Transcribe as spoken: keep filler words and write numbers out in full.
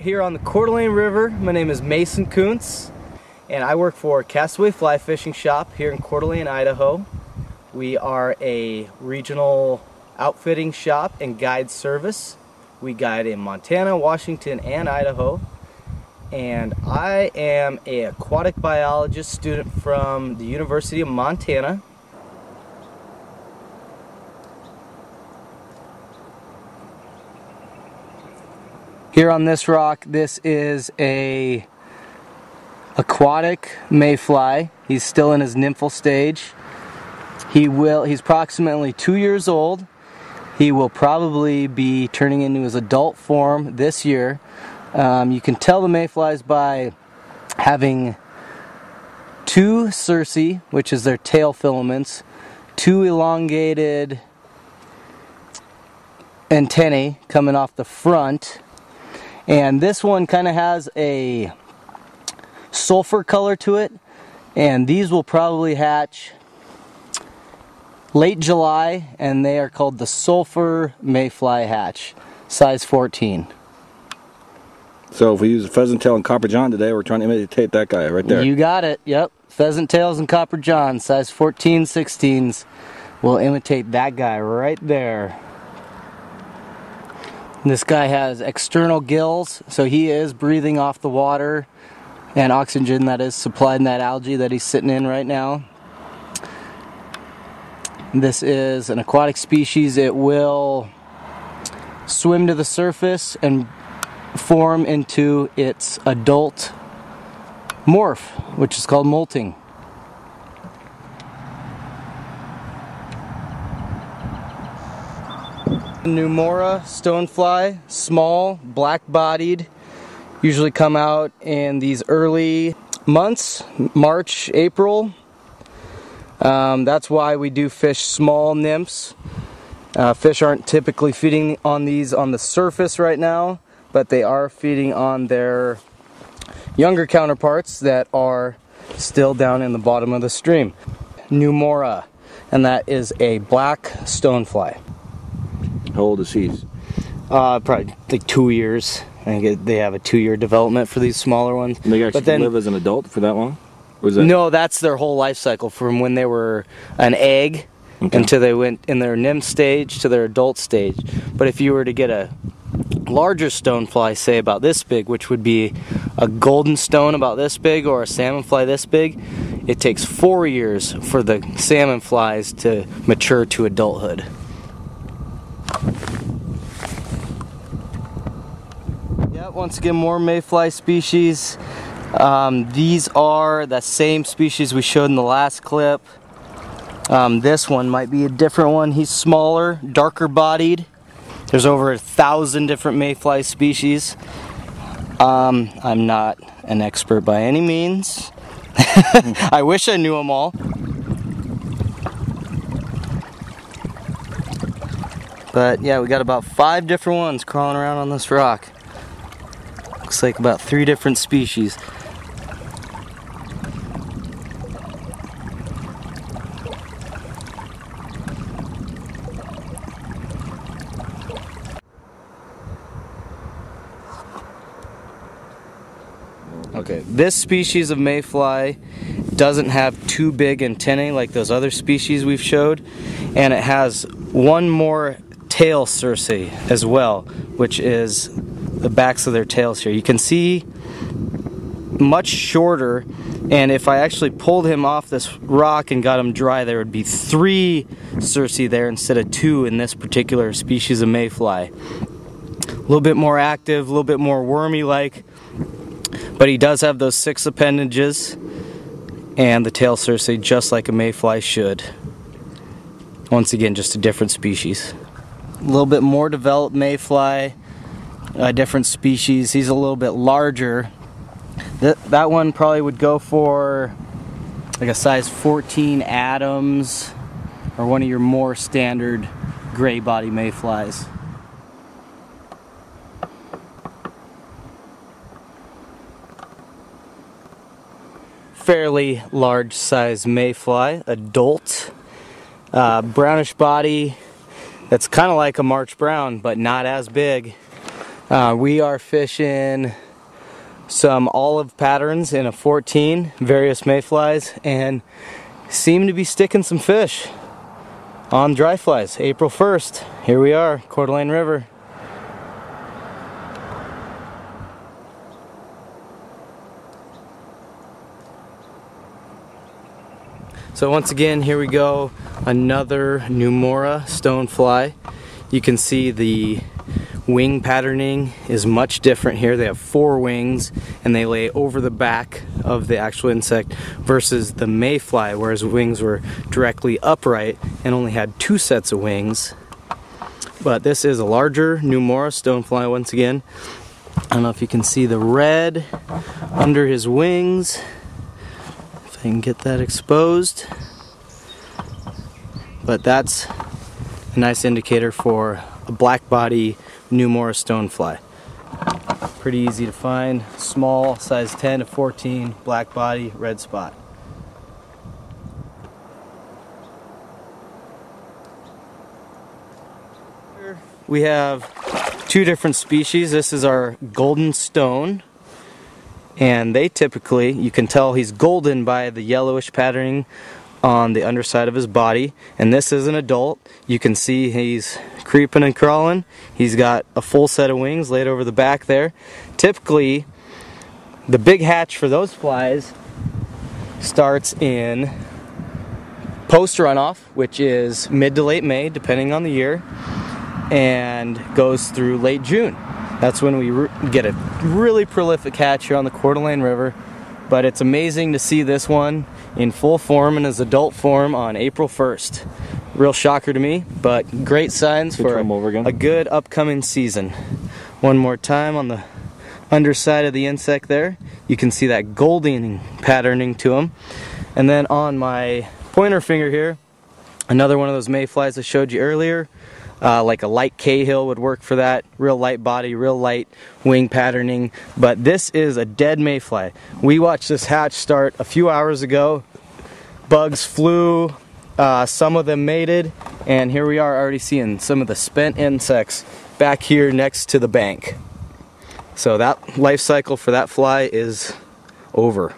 here on the Coeur d'Alene River. My name is Mason Kuntz, and I work for Castaway Fly Fishing Shop here in Coeur d'Alene, Idaho. We are a regional outfitting shop and guide service. We guide in Montana, Washington, and Idaho. And I am an aquatic biologist student from the University of Montana. Here on this rock, this is a aquatic mayfly. He's still in his nymphal stage. He will, he's approximately two years old. He will probably be turning into his adult form this year. Um, you can tell the mayflies by having two cerci, which is their tail filaments, two elongated antennae coming off the front, and this one kind of has a sulfur color to it, and these will probably hatch late July, and they are called the sulfur mayfly hatch, size fourteen. So if we use a pheasant tail and copper John today, we're trying to imitate that guy right there. You got it, yep. Pheasant tails and copper John, size fourteen, sixteens. We'll imitate that guy right there. This guy has external gills, so he is breathing off the water and oxygen that is supplying that algae that he's sitting in right now. This is an aquatic species. It will swim to the surface and form into its adult morph, which is called molting. Nemoura stonefly, small, black-bodied, usually come out in these early months, March, April. Um, that's why we do fish small nymphs. Uh, fish aren't typically feeding on these on the surface right now, but they are feeding on their younger counterparts that are still down in the bottom of the stream. Nemoura, and that is a black stonefly. How old is he? Uh, probably like two years. I think they have a two-year development for these smaller ones. And they actually but then, live as an adult for that long? Or is that... No, that's their whole life cycle, from when they were an egg, okay, until they went in their nymph stage to their adult stage. But if you were to get a larger stonefly, say about this big, which would be a golden stone about this big or a salmon fly this big, it takes four years for the salmon flies to mature to adulthood. Yeah, once again, more mayfly species. Um, these are the same species we showed in the last clip. Um, this one might be a different one. He's smaller, darker bodied. There's over a thousand different mayfly species. Um, I'm not an expert by any means. I wish I knew them all. But yeah, we got about five different ones crawling around on this rock. Looks like about three different species. Okay, this species of mayfly doesn't have too big antennae like those other species we've showed, and it has one more tail cerci as well, which is the backs of their tails here. You can see much shorter, and if I actually pulled him off this rock and got him dry, there would be three cerci there instead of two in this particular species of mayfly. A little bit more active, a little bit more wormy-like. But he does have those six appendages and the tail cerci, just like a mayfly should. Once again, just a different species. A little bit more developed mayfly, a different species. He's a little bit larger. Th that one probably would go for like a size fourteen Adams or one of your more standard gray body mayflies. Fairly large size mayfly, adult, uh, brownish body. That's kind of like a March Brown, but not as big. Uh, we are fishing some olive patterns in a fourteen, various mayflies, and seem to be sticking some fish on dry flies. April first, here we are, Coeur d'Alene River. So once again, here we go, another Nemoura stonefly. You can see the wing patterning is much different here. They have four wings and they lay over the back of the actual insect versus the mayfly, whereas wings were directly upright and only had two sets of wings. But this is a larger Nemoura stonefly once again. I don't know if you can see the red under his wings, if I can get that exposed. But that's a nice indicator for a black body Nemoura stonefly. Pretty easy to find. Small, size ten to fourteen, black body, red spot. Here we have two different species. This is our golden stone, and they typically, you can tell he's golden by the yellowish patterning on the underside of his body, and this is an adult. You can see he's creeping and crawling. He's got a full set of wings laid over the back there. Typically, the big hatch for those flies starts in post runoff, which is mid to late May, depending on the year, and goes through late June. That's when we get a really prolific hatch here on the Coeur d'Alene River. But it's amazing to see this one in full form and his adult form on April first. Real shocker to me, but great signs for a, a good upcoming season. One more time on the underside of the insect there. You can see that golden patterning to him. And then on my pointer finger here, another one of those mayflies I showed you earlier. Uh, like a light Cahill would work for that. Real light body, real light wing patterning. But this is a dead mayfly. We watched this hatch start a few hours ago. Bugs flew, uh, some of them mated, and here we are already seeing some of the spent insects back here next to the bank. So that life cycle for that fly is over.